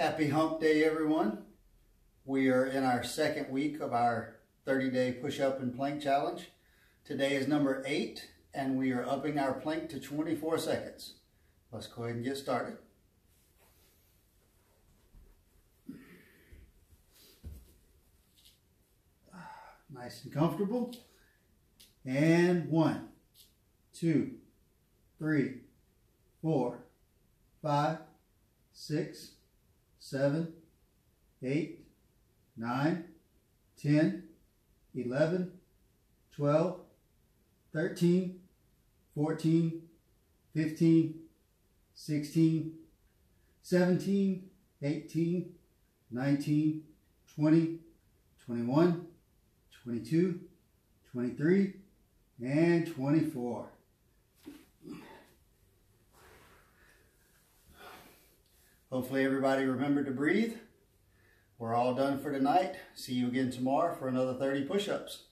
Happy hump day, everyone. We are in our second week of our 30-day push-up and plank challenge. Today is number 8, and we are upping our plank to 24 seconds. Let's go ahead and get started. Nice and comfortable. And 1, 2, 3, 4, 5, 6, 7, 8, 9, 10, 11, 12, 13, 14, 15, 16, 17, 18, 19, 20, 21, 22, 23, and 24. Hopefully everybody remembered to breathe. We're all done for tonight. See you again tomorrow for another 30 push-ups.